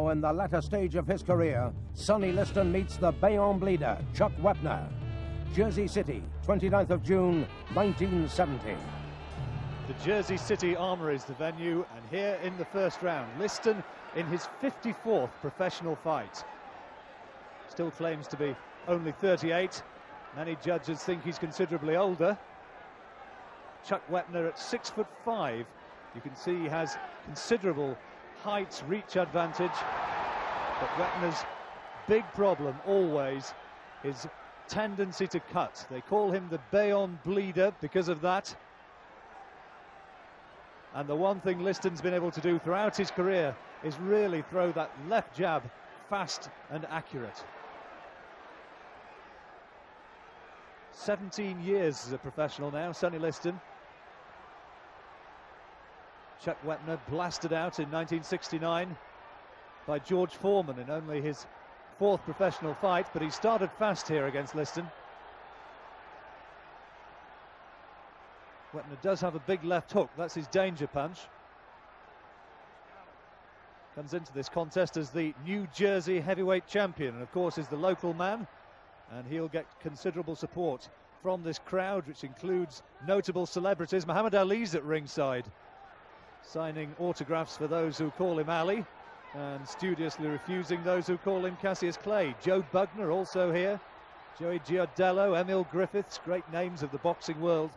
Now in the latter stage of his career, Sonny Liston meets the Bayonne Bleeder, Chuck Wepner. Jersey City, 29th of June, 1970. The Jersey City Armoury is the venue, and here in the first round, Liston, in his 54th professional fight, still claims to be only 38. Many judges think he's considerably older. Chuck Wepner at 6'5", you can see he has considerable height, reach advantage, but Wepner's big problem always is tendency to cut. They call him the Bayonne Bleeder because of that. And the one thing Liston's been able to do throughout his career is really throw that left jab fast and accurate. 17 years as a professional now, Sonny Liston. Chuck Wepner blasted out in 1969 by George Foreman in only his 4th professional fight, but he started fast here against Liston. Wepner does have a big left hook, that's his danger punch. Comes into this contest as the New Jersey heavyweight champion, and of course is the local man, and he'll get considerable support from this crowd, which includes notable celebrities. Muhammad Ali's at ringside, signing autographs for those who call him Ali, and studiously refusing those who call him Cassius Clay. Joe Bugner also here, Joey Giardello, Emile Griffiths, great names of the boxing world.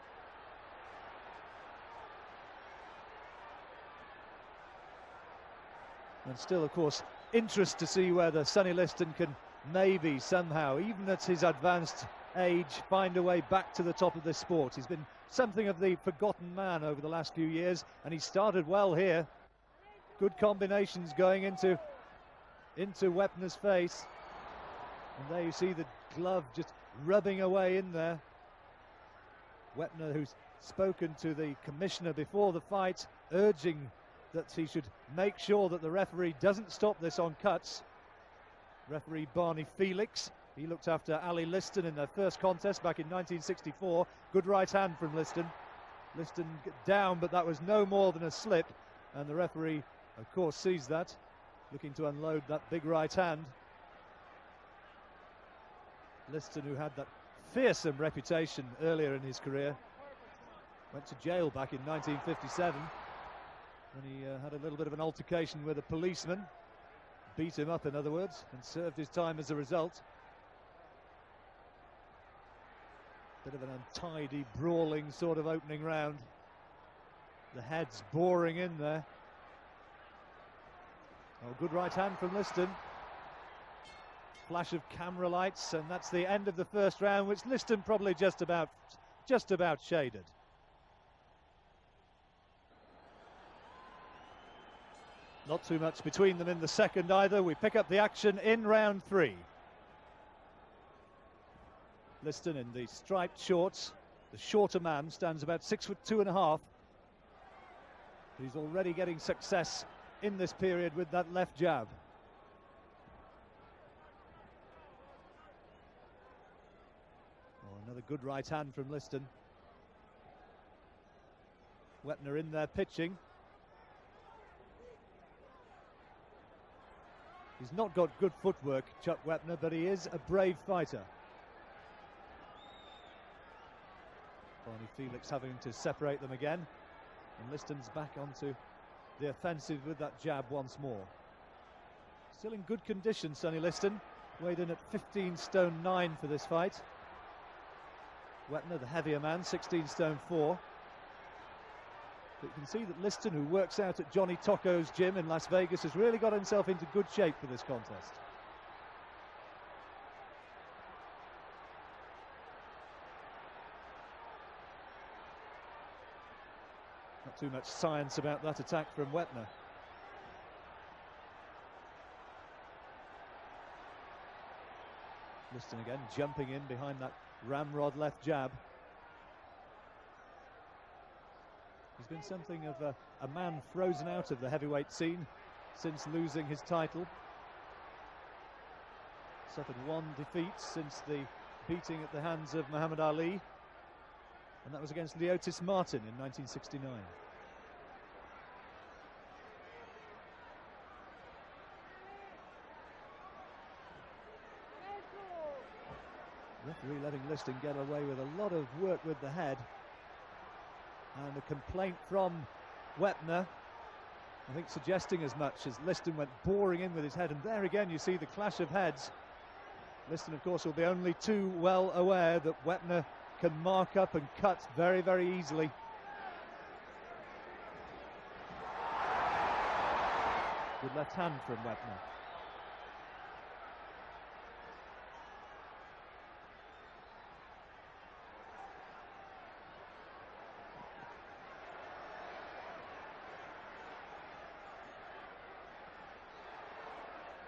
And still, of course, interest to see whether Sonny Liston can maybe somehow, even at his advanced age, find a way back to the top of this sport. He's been something of the forgotten man over the last few years, and he started well here. Good combinations going into Wepner's face. And there you see the glove just rubbing away in there. Wepner, who's spoken to the commissioner before the fight, urging that he should make sure that the referee doesn't stop this on cuts. Referee Barney Felix, he looked after Ali Liston in their first contest back in 1964. Good right hand from Liston. Liston down, but that was no more than a slip, and the referee, of course, sees that, looking to unload that big right hand. Liston, who had that fearsome reputation earlier in his career, went to jail back in 1957. And he had a little bit of an altercation with a policeman, beat him up in other words, and served his time as a result. Bit of an untidy, brawling sort of opening round. The heads boring in there. Oh, good right hand from Liston. Flash of camera lights, and that's the end of the first round, which Liston probably just about shaded. Not too much between them in the second either. We pick up the action in round three. Liston in the striped shorts. The shorter man stands about 6'2½". He's already getting success in this period with that left jab. Oh, another good right hand from Liston. Wepner in there pitching. He's not got good footwork, Chuck Wepner, but he is a brave fighter. Barney Felix having to separate them again. And Liston's back onto the offensive with that jab once more. Still in good condition, Sonny Liston. Weighed in at 15'9" for this fight. Wepner, the heavier man, 16'4". But you can see that Liston, who works out at Johnny Tocco's gym in Las Vegas, has really got himself into good shape for this contest. Not too much science about that attack from Wepner. Liston again jumping in behind that ramrod left jab. He's been something of a man frozen out of the heavyweight scene since losing his title. Suffered one defeat since the beating at the hands of Muhammad Ali, and that was against Leotis Martin in 1969. Referee letting Liston get away with a lot of work with the head. And a complaint from Wepner, I think, suggesting as much, as Liston went boring in with his head. And there again you see the clash of heads. Liston, of course, will be only too well aware that Wepner can mark up and cut very, very easily. Good left hand from Wepner.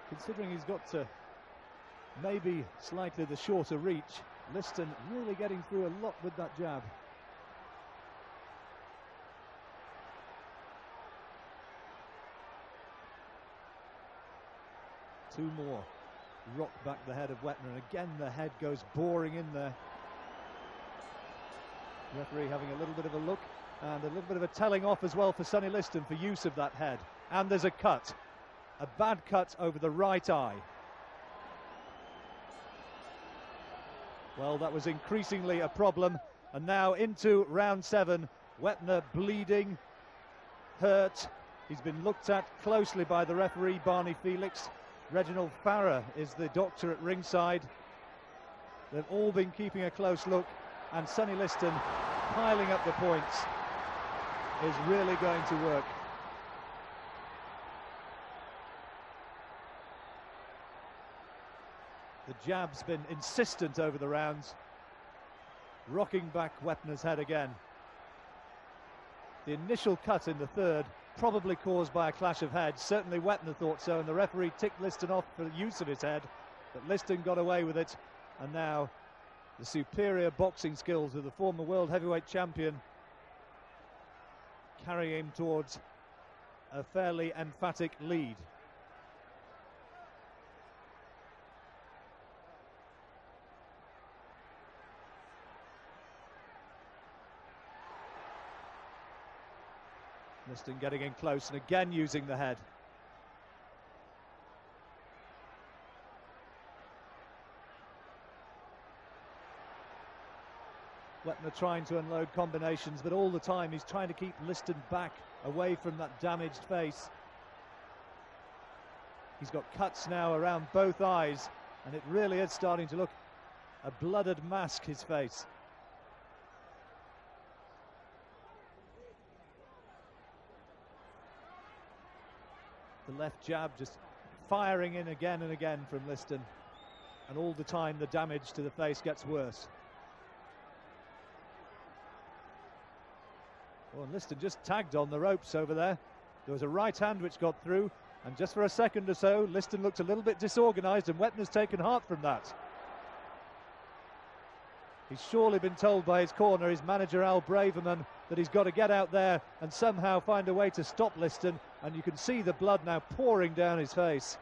Considering he's got to maybe slightly the shorter reach, Liston really getting through a lot with that jab. Two more. Rock back the head of Wepner, and again the head goes boring in there. Referee having a little bit of a look, and a little bit of a telling off as well for Sonny Liston for use of that head. And there's a cut. A bad cut over the right eye. Well, that was increasingly a problem. And now into round 7. Wepner bleeding, hurt. He's been looked at closely by the referee, Barney Felix. Reginald Farrar is the doctor at ringside. They've all been keeping a close look. And Sonny Liston, piling up the points, is really going to work. The jab's been insistent over the rounds, rocking back Wepner's head again. The initial cut in the third, probably caused by a clash of heads. Certainly Wepner thought so, and the referee ticked Liston off for the use of his head, but Liston got away with it. And now the superior boxing skills of the former world heavyweight champion carry him towards a fairly emphatic lead. Liston getting in close and again using the head. Wepner trying to unload combinations, but all the time he's trying to keep Liston back away from that damaged face. He's got cuts now around both eyes, and it really is starting to look a blooded mask, his face. The left jab just firing in again and again from Liston, and all the time the damage to the face gets worse. Well, and Liston just tagged on the ropes over there. There was a right hand which got through, and just for a second or so Liston looked a little bit disorganised, and Wepner's taken heart from that. He's surely been told by his corner, his manager Al Braverman, that he's got to get out there and somehow find a way to stop Liston. And you can see the blood now pouring down his face.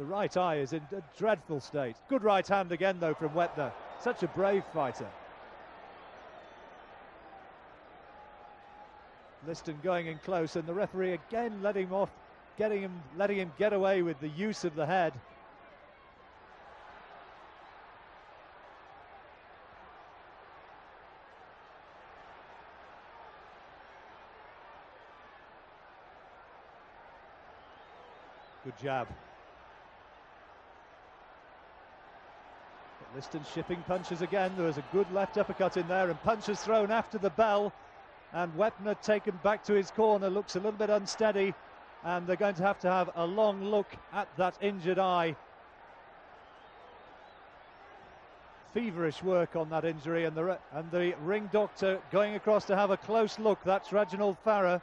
The right eye is in a dreadful state. Good right hand again, though, from Wepner. Such a brave fighter. Liston going in close, and the referee again letting him off, letting him get away with the use of the head. Good jab. But Liston shipping punches again. There was a good left uppercut in there, and punches thrown after the bell. And Wepner, taken back to his corner, looks a little bit unsteady, and they're going to have a long look at that injured eye. Feverish work on that injury, and the ring doctor going across to have a close look. That's Reginald Farrar.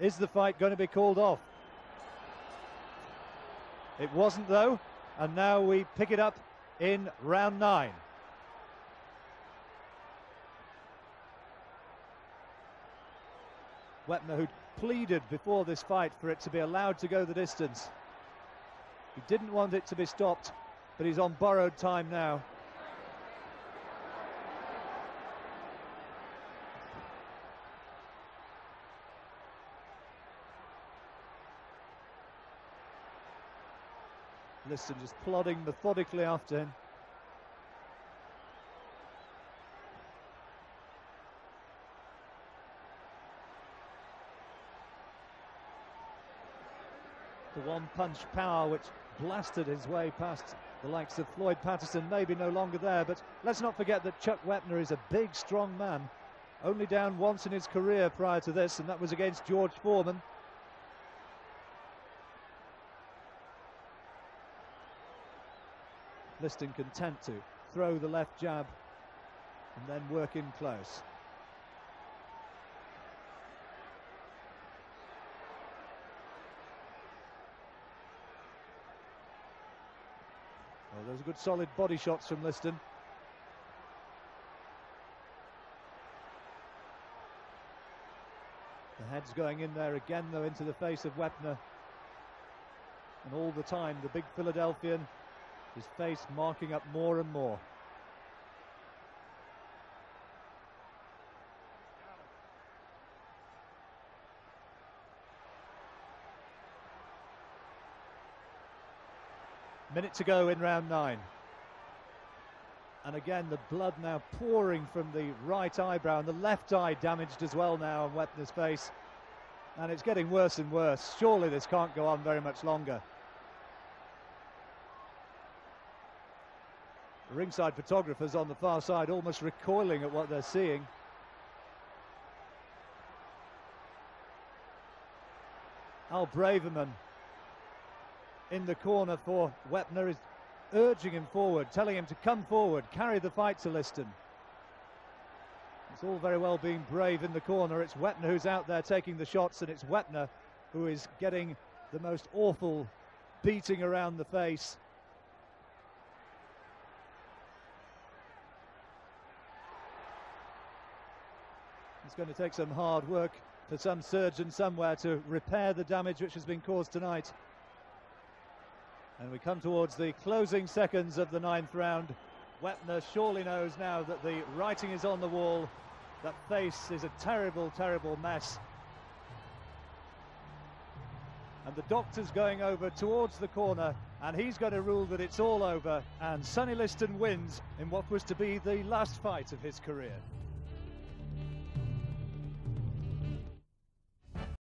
Is the fight going to be called off? It wasn't, though, and now we pick it up in round 9. Wepner, who pleaded before this fight for it to be allowed to go the distance. He didn't want it to be stopped, but he's on borrowed time now. Liston just plodding methodically after him. The one-punch power which blasted his way past the likes of Floyd Patterson, maybe no longer there, but let's not forget that Chuck Wepner is a big, strong man. Only down once in his career prior to this, and that was against George Foreman. Liston content to throw the left jab and then work in close. Well, those are good solid body shots from Liston. The head's going in there again, though, into the face of Wepner. And all the time, the big Philadelphian, his face marking up more and more. Minute to go in round 9. And again, the blood now pouring from the right eyebrow, and the left eye damaged as well now on Wepner's face. And it's getting worse and worse. Surely this can't go on very much longer. Ringside photographers on the far side almost recoiling at what they're seeing. Al Braverman in the corner for Wepner is urging him forward, telling him to come forward, carry the fight to Liston. It's all very well being brave in the corner. It's Wepner who's out there taking the shots, and it's Wepner who is getting the most awful beating around the face. It's going to take some hard work for some surgeon somewhere to repair the damage which has been caused tonight. And we come towards the closing seconds of the 9th round. Wepner surely knows now that the writing is on the wall. That face is a terrible, terrible mess. And the doctor's going over towards the corner, and he's going to rule that it's all over. And Sonny Liston wins in what was to be the last fight of his career.